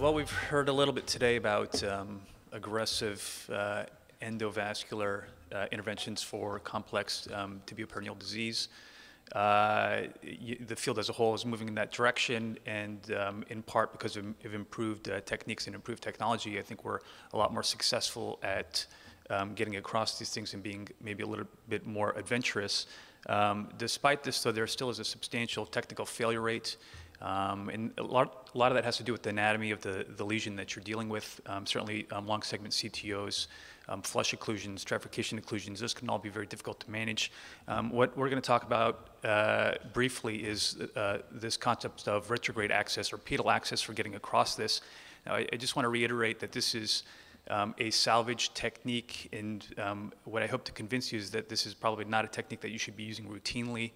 Well, we've heard a little bit today about aggressive endovascular interventions for complex tibioperoneal disease. The field as a whole is moving in that direction, and in part because of improved techniques and improved technology, I think we're a lot more successful at getting across these things and being maybe a little bit more adventurous. Despite this, though, there still is a substantial technical failure rate. And a lot of that has to do with the anatomy of the lesion that you're dealing with. Certainly long segment CTOs, flush occlusions, trifurcation occlusions, those can all be very difficult to manage. What we're going to talk about briefly is this concept of retrograde access or pedal access for getting across this. Now, I just want to reiterate that this is a salvage technique, and what I hope to convince you is that this is probably not a technique that you should be using routinely.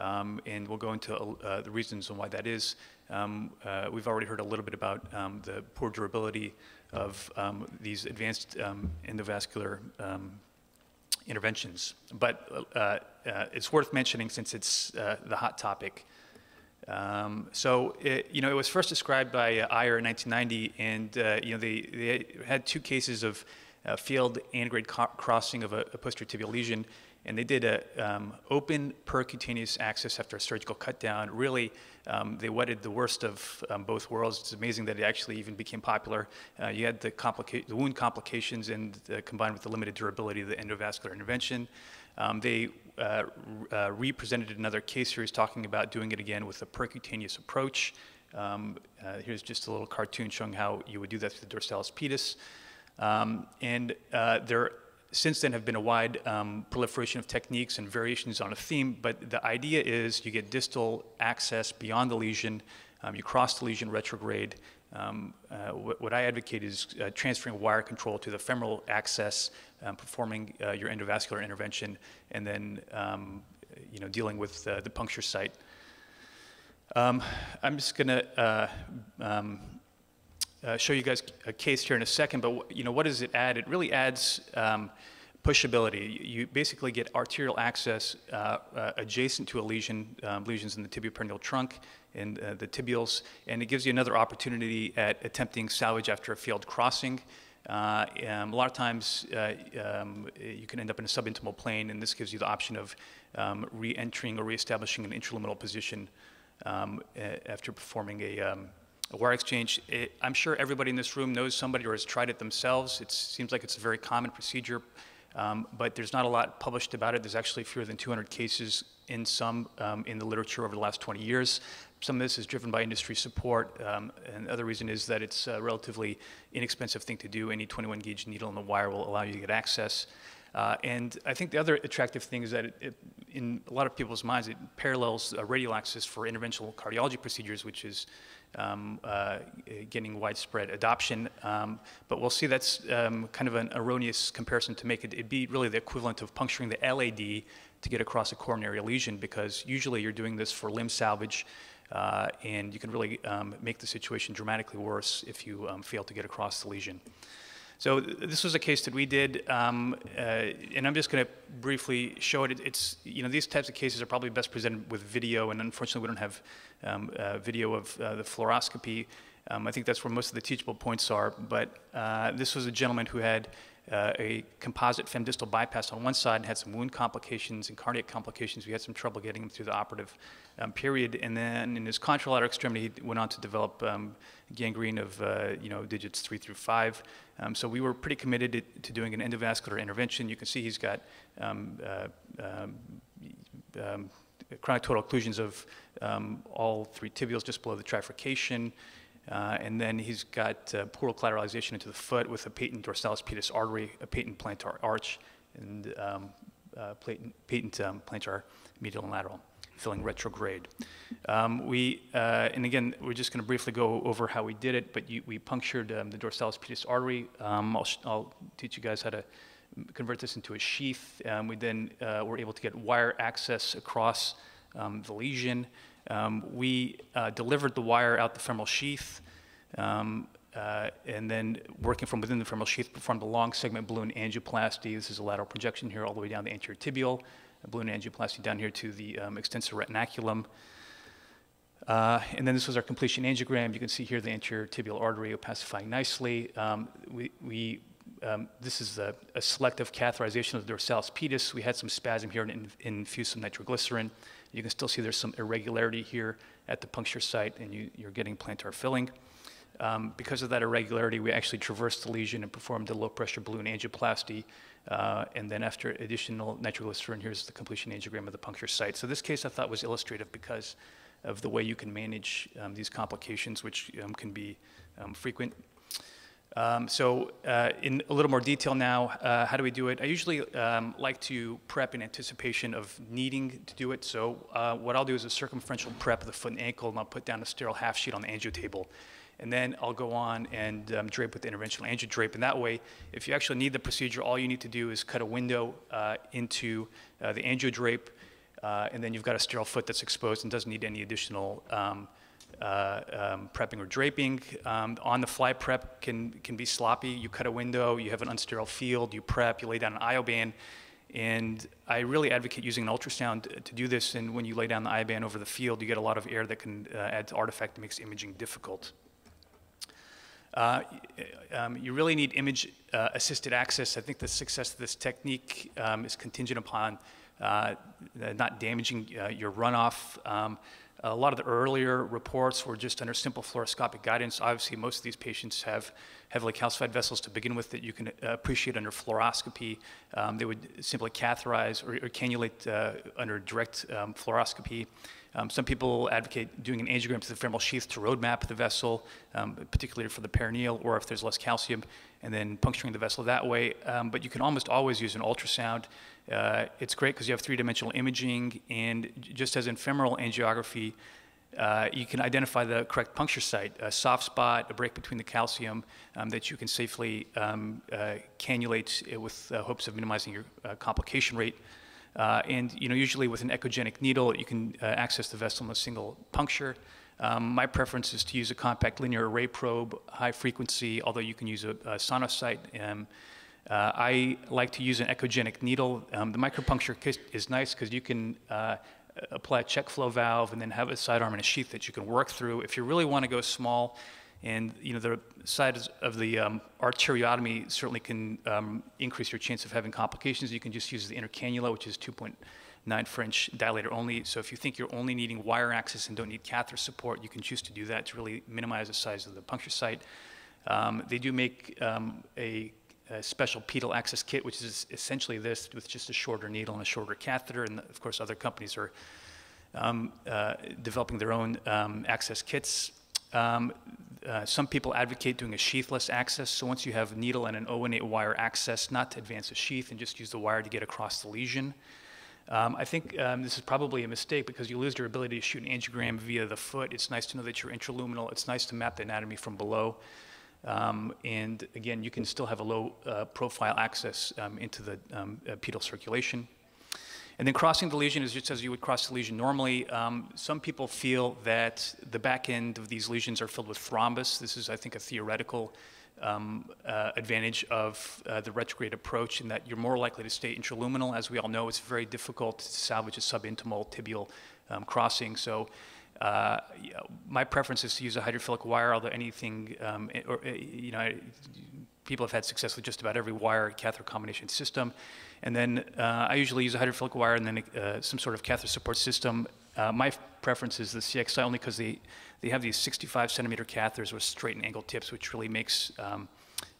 And we'll go into the reasons and why that is. We've already heard a little bit about the poor durability of these advanced endovascular interventions. But it's worth mentioning since it's the hot topic. So, it was first described by Iyer in 1990, and they had two cases of field and grade crossing of a posterior tibial lesion. And they did an open percutaneous access after a surgical cutdown. Really, they wedded the worst of both worlds. It's amazing that it actually even became popular. You had the wound complications and combined with the limited durability of the endovascular intervention. They re-presented another case series talking about doing it again with a percutaneous approach. Here's just a little cartoon showing how you would do that through the dorsalis pedis. Since then have been a wide proliferation of techniques and variations on a theme, but the idea is you get distal access beyond the lesion, you cross the lesion retrograde. What I advocate is transferring wire control to the femoral access, performing your endovascular intervention, and then dealing with the puncture site. I'm just going to show you guys a case here in a second, but what does it add? It really adds pushability. You basically get arterial access adjacent to a lesion, lesions in the tibioperoneal trunk and the tibials, and it gives you another opportunity at attempting salvage after a failed crossing. A lot of times you can end up in a subintimal plane, and this gives you the option of re-entering or re-establishing an intraluminal position after performing a wire exchange. I'm sure everybody in this room knows somebody or has tried it themselves. It seems like it's a very common procedure, but there's not a lot published about it. There's actually fewer than 200 cases in the literature over the last 20 years. Some of this is driven by industry support, and the other reason is that it's a relatively inexpensive thing to do. Any 21-gauge needle in the wire will allow you to get access. And I think the other attractive thing is that in a lot of people's minds, it parallels radial access for interventional cardiology procedures, which is getting widespread adoption. But we'll see that's kind of an erroneous comparison to make. It'd be really the equivalent of puncturing the LAD to get across a coronary lesion, because usually you're doing this for limb salvage, and you can really make the situation dramatically worse if you fail to get across the lesion. So this was a case that we did, and I'm just going to briefly show it. It's these types of cases are probably best presented with video, and unfortunately we don't have video of the fluoroscopy. I think that's where most of the teachable points are. But this was a gentleman who had a composite femdistal bypass on one side and had some wound complications and cardiac complications. We had some trouble getting him through the operative period, and then in his contralateral extremity, he went on to develop gangrene of digits 3 through 5. So we were pretty committed to doing an endovascular intervention. You can see he's got chronic total occlusions of all three tibials just below the trifurcation. And then he's got portal collateralization into the foot with a patent dorsalis pedis artery, a patent plantar arch, and plantar medial and lateral, filling retrograde. And again, we're just going to briefly go over how we did it, but we punctured the dorsalis pedis artery. I'll teach you guys how to convert this into a sheath. We then were able to get wire access across the lesion. We delivered the wire out the femoral sheath, and then working from within the femoral sheath, performed a long segment balloon angioplasty. This is a lateral projection here all the way down the anterior tibial, a balloon angioplasty down here to the extensor retinaculum. And then this was our completion angiogram. You can see here the anterior tibial artery opacifying nicely. This is a selective catheterization of the dorsalis pedis. We had some spasm here and infused some nitroglycerin. You can still see there's some irregularity here at the puncture site, and you're getting plantar filling. Because of that irregularity, we actually traversed the lesion and performed a low-pressure balloon angioplasty. And then after additional nitroglycerin, here's the completion angiogram of the puncture site. So this case I thought was illustrative because of the way you can manage these complications, which can be frequent. In a little more detail now, how do we do it? I usually like to prep in anticipation of needing to do it. So what I'll do is a circumferential prep of the foot and ankle, and I'll put down a sterile half sheet on the angio table. And then I'll go on and drape with the interventional angiodrape. And that way, if you actually need the procedure, all you need to do is cut a window into the angiodrape, and then you've got a sterile foot that's exposed and doesn't need any additional prepping or draping. On the fly prep can be sloppy. You cut a window, you have an unsterile field, you prep, you lay down an IO band, and I really advocate using an ultrasound to do this. And when you lay down the IO band over the field, you get a lot of air that can add to artifact that makes imaging difficult. You really need image assisted access. I think the success of this technique is contingent upon not damaging your runoff. A lot of the earlier reports were just under simple fluoroscopic guidance. Obviously, most of these patients have heavily calcified vessels to begin with that you can appreciate under fluoroscopy. They would simply catheterize or cannulate under direct fluoroscopy. Some people advocate doing an angiogram to the femoral sheath to roadmap the vessel, particularly for the peroneal or if there's less calcium, and then puncturing the vessel that way. But you can almost always use an ultrasound. It's great because you have three-dimensional imaging, and just as in femoral angiography, you can identify the correct puncture site, a soft spot, a break between the calcium that you can safely cannulate with hopes of minimizing your complication rate. And you know, usually with an echogenic needle, you can access the vessel in a single puncture. My preference is to use a compact linear array probe, high frequency, although you can use a sonocyte. I like to use an echogenic needle. The micropuncture kit is nice because you can apply a check flow valve and then have a sidearm and a sheath that you can work through. If you really want to go small, and you know, the size of the arteriotomy certainly can increase your chance of having complications. You can just use the inner cannula, which is 2.9 French dilator only. So if you think you're only needing wire access and don't need catheter support, you can choose to do that to really minimize the size of the puncture site. They do make a special pedal access kit, which is essentially this with just a shorter needle and a shorter catheter. And of course, other companies are developing their own access kits. Some people advocate doing a sheathless access, so once you have a needle and an 018 wire access, not to advance a sheath and just use the wire to get across the lesion. I think this is probably a mistake because you lose your ability to shoot an angiogram via the foot. It's nice to know that you're intraluminal. It's nice to map the anatomy from below. And again, you can still have a low profile access into the pedal circulation. And then crossing the lesion is just as you would cross the lesion normally. Some people feel that the back end of these lesions are filled with thrombus. This is, I think, a theoretical advantage of the retrograde approach in that you're more likely to stay intraluminal. As we all know, it's very difficult to salvage a subintimal tibial crossing. So my preference is to use a hydrophilic wire, although anything, you know, people have had success with just about every wire catheter combination system. And then I usually use a hydrophilic wire and then some sort of catheter support system. My preference is the CXI only because they have these 65-centimeter catheters with straight and angled tips, which really makes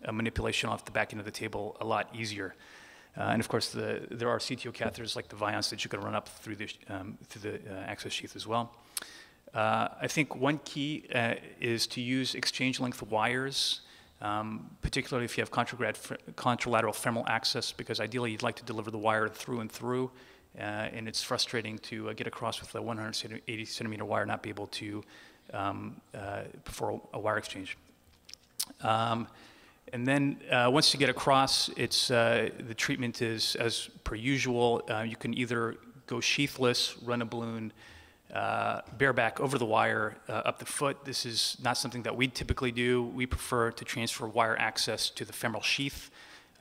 a manipulation off the back end of the table a lot easier. And of course, there are CTO catheters like the Vions that you can run up through the access sheath as well. I think one key is to use exchange-length wires, particularly if you have contralateral femoral access, because ideally you'd like to deliver the wire through and through, and it's frustrating to get across with a 180-centimeter wire, not be able to perform a wire exchange. And then once you get across, it's, the treatment is, as per usual, you can either go sheathless, run a balloon, bareback over the wire up the foot. This is not something that we typically do. We prefer to transfer wire access to the femoral sheath,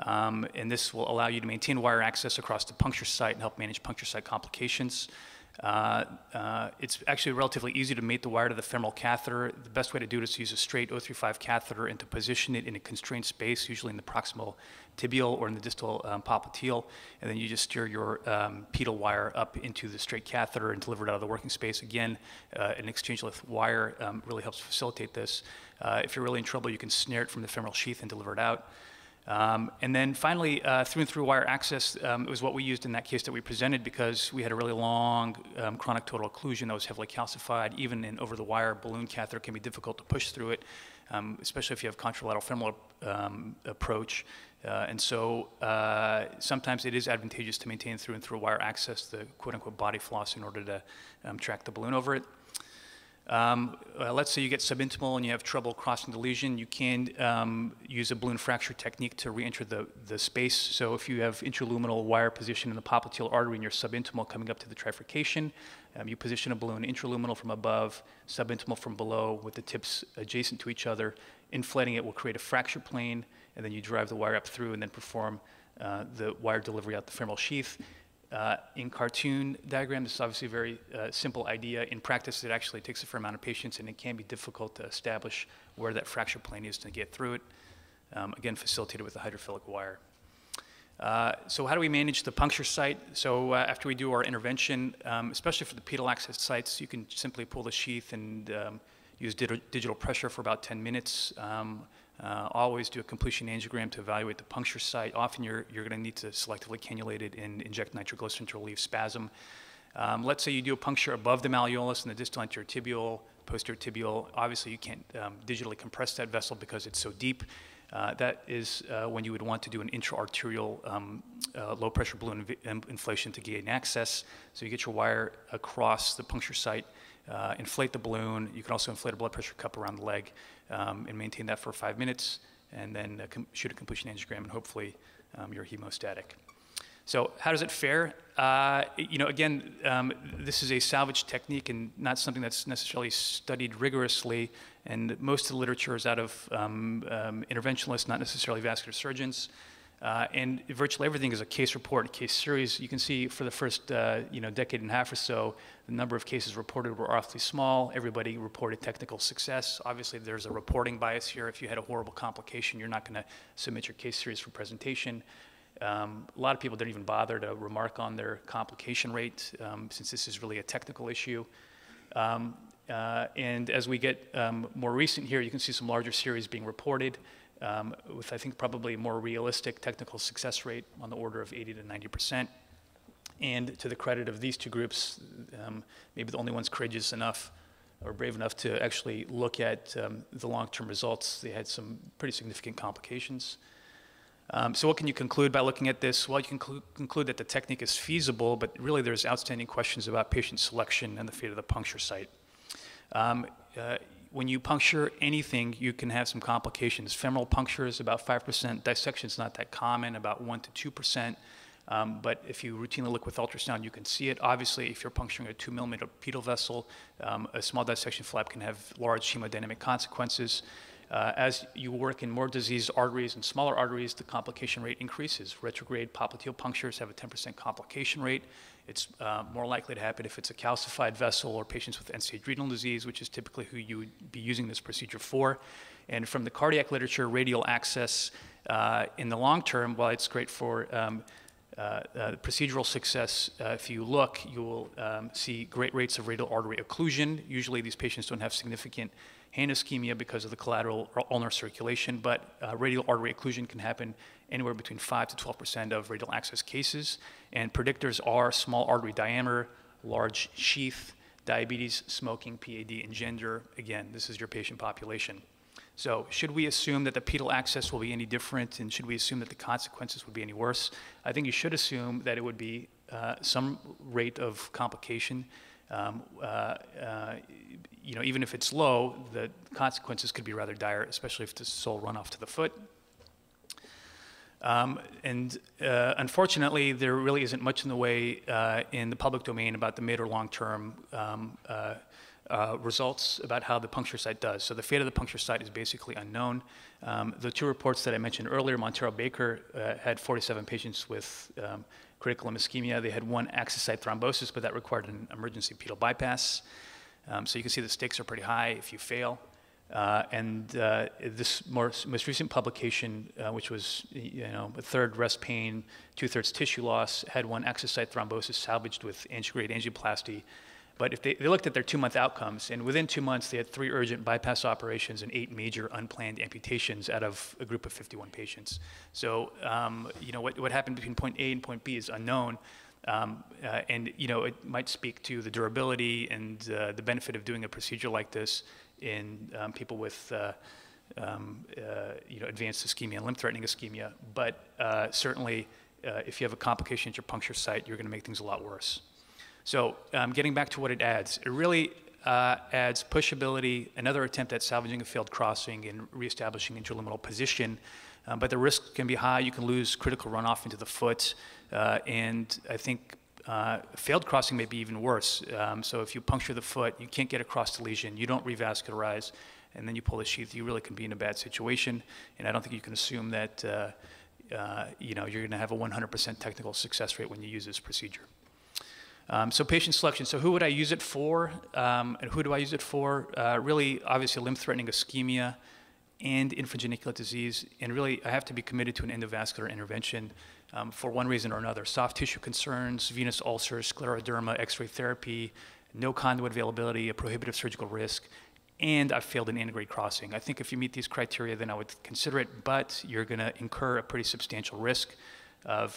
and this will allow you to maintain wire access across the puncture site and help manage puncture site complications. It's actually relatively easy to mate the wire to the femoral catheter. The best way to do it is to use a straight 035 catheter and to position it in a constrained space, usually in the proximal tibial or in the distal popliteal, and then you just steer your pedal wire up into the straight catheter and deliver it out of the working space. Again, an exchange-length wire really helps facilitate this. If you're really in trouble, you can snare it from the femoral sheath and deliver it out. And then finally, through and through wire access was what we used in that case that we presented, because we had a really long chronic total occlusion that was heavily calcified. Even an over-the-wire balloon catheter can be difficult to push through it, especially if you have contralateral femoral approach. And so sometimes it is advantageous to maintain through and through wire access, the quote-unquote body floss, in order to track the balloon over it. Let's say you get subintimal and you have trouble crossing the lesion, you can use a balloon fracture technique to re-enter the space. So if you have intraluminal wire position in the popliteal artery and you're subintimal coming up to the trifurcation, you position a balloon intraluminal from above, subintimal from below, with the tips adjacent to each other. Inflating it will create a fracture plane, and then you drive the wire up through and then perform the wire delivery out the femoral sheath. In cartoon diagram, this is obviously a very simple idea. In practice, it actually takes a fair amount of patience, and it can be difficult to establish where that fracture plane is to get through it. Again, facilitated with a hydrophilic wire. So how do we manage the puncture site? So after we do our intervention, especially for the pedal access sites, you can simply pull the sheath and use digital pressure for about 10 minutes. Always do a completion angiogram to evaluate the puncture site. Often you're going to need to selectively cannulate it and inject nitroglycerin to relieve spasm. Let's say you do a puncture above the malleolus in the distal anterior tibial, posterior tibial. Obviously, you can't digitally compress that vessel because it's so deep. That is when you would want to do an intra-arterial low-pressure balloon inflation to gain access. So you get your wire across the puncture site, inflate the balloon. You can also inflate a blood pressure cup around the leg and maintain that for 5 minutes, and then shoot a completion angiogram, and hopefully you're hemostatic. So how does it fare? You know, again, this is a salvage technique and not something that's necessarily studied rigorously, and most of the literature is out of interventionalists, not necessarily vascular surgeons. And virtually everything is a case report, a case series. You can see for the first decade and a half or so, the number of cases reported were awfully small. Everybody reported technical success. Obviously, there's a reporting bias here. If you had a horrible complication, you're not going to submit your case series for presentation. A lot of people didn't even bother to remark on their complication rate, since this is really a technical issue. And as we get more recent here, you can see some larger series being reported with, I think, probably a more realistic technical success rate on the order of 80 to 90%. And to the credit of these two groups, maybe the only ones courageous enough or brave enough to actually look at the long-term results, they had some pretty significant complications. So what can you conclude by looking at this? Well, you can conclude that the technique is feasible, but really there's outstanding questions about patient selection and the fate of the puncture site. When you puncture anything, you can have some complications. Femoral puncture is about 5%. Dissection is not that common, about 1% to 2%. But if you routinely look with ultrasound, you can see it. Obviously, if you're puncturing a 2 millimeter pedal vessel, a small dissection flap can have large hemodynamic consequences. As you work in more diseased arteries and smaller arteries, the complication rate increases. Retrograde popliteal punctures have a 10% complication rate. It's more likely to happen if it's a calcified vessel or patients with end-stage renal disease, which is typically who you would be using this procedure for. And from the cardiac literature, radial access in the long term, while it's great for procedural success, if you look, you will see great rates of radial artery occlusion. Usually these patients don't have significant hand ischemia because of the collateral ulnar circulation, but radial artery occlusion can happen anywhere between 5 to 12% of radial access cases. And predictors are small artery diameter, large sheath, diabetes, smoking, PAD, and gender. Again, this is your patient population. So should we assume that the pedal access will be any different, and should we assume that the consequences would be any worse? I think you should assume that it would be some rate of complication. You know, even if it's low, the consequences could be rather dire, especially if the sole runoff to the foot. Unfortunately, there really isn't much in the way in the public domain about the mid or long-term results about how the puncture site does. So the fate of the puncture site is basically unknown. The two reports that I mentioned earlier, Montero-Baker had 47 patients with critical ischemia. They had one access site thrombosis, but that required an emergency pedal bypass. So you can see the stakes are pretty high if you fail. This most recent publication, which was, you know, a third rest pain, two-thirds tissue loss, had one access site thrombosis salvaged with grade angioplasty. But if they looked at their 2-month outcomes, and within 2 months, they had 3 urgent bypass operations and 8 major unplanned amputations out of a group of 51 patients. So, you know, what happened between point A and point B is unknown. And, you know, it might speak to the durability and the benefit of doing a procedure like this in people with, you know, advanced ischemia and limb-threatening ischemia. But certainly, if you have a complication at your puncture site, you're going to make things a lot worse. So getting back to what it adds, it really adds pushability, another attempt at salvaging a failed crossing and reestablishing interliminal position. But the risk can be high. You can lose critical runoff into the foot. And I think failed crossing may be even worse. So if you puncture the foot, you can't get across the lesion, you don't revascularize, and then you pull the sheath, you really can be in a bad situation. And I don't think you can assume that you know, you're going to have a 100% technical success rate when you use this procedure. So patient selection. So who would I use it for, and who do I use it for? Really, obviously, limb-threatening ischemia and infrageniculate disease, and really, I have to be committed to an endovascular intervention for one reason or another. Soft tissue concerns, venous ulcers, scleroderma, X-ray therapy, no conduit availability, a prohibitive surgical risk, and I've failed an antegrade crossing. I think if you meet these criteria, then I would consider it, but you're going to incur a pretty substantial risk you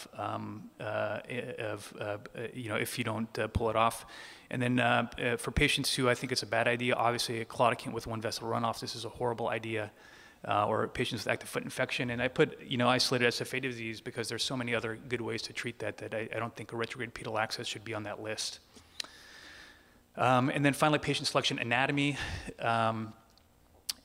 know, if you don't pull it off. And then for patients who I think it's a bad idea, obviously a claudicant with one vessel runoff, this is a horrible idea, or patients with active foot infection. And I put, you know, isolated SFA disease because there's so many other good ways to treat that that I don't think a retrograde pedal access should be on that list. And then finally, patient selection anatomy.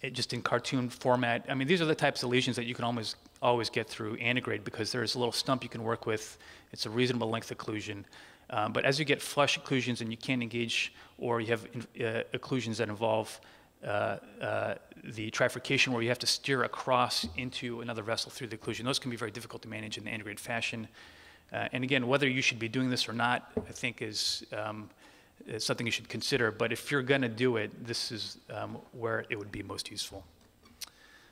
It just in cartoon format. I mean, these are the types of lesions that you can always get through antegrade because there's a little stump you can work with. It's a reasonable length occlusion. But as you get flush occlusions and you can't engage, or you have occlusions that involve the trifurcation where you have to steer across into another vessel through the occlusion, those can be very difficult to manage in the antegrade fashion. And again, whether you should be doing this or not, I think is it's something you should consider, but if you're going to do it, this is where it would be most useful.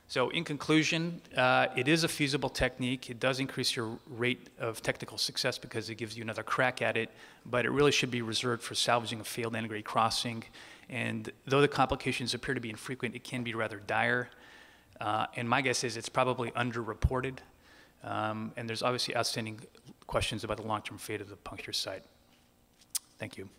So in conclusion, it is a feasible technique. It does increase your rate of technical success because it gives you another crack at it, but it really should be reserved for salvaging a failed antegrade crossing. And though the complications appear to be infrequent, it can be rather dire. And my guess is it's probably underreported. And there's obviously outstanding questions about the long-term fate of the puncture site. Thank you.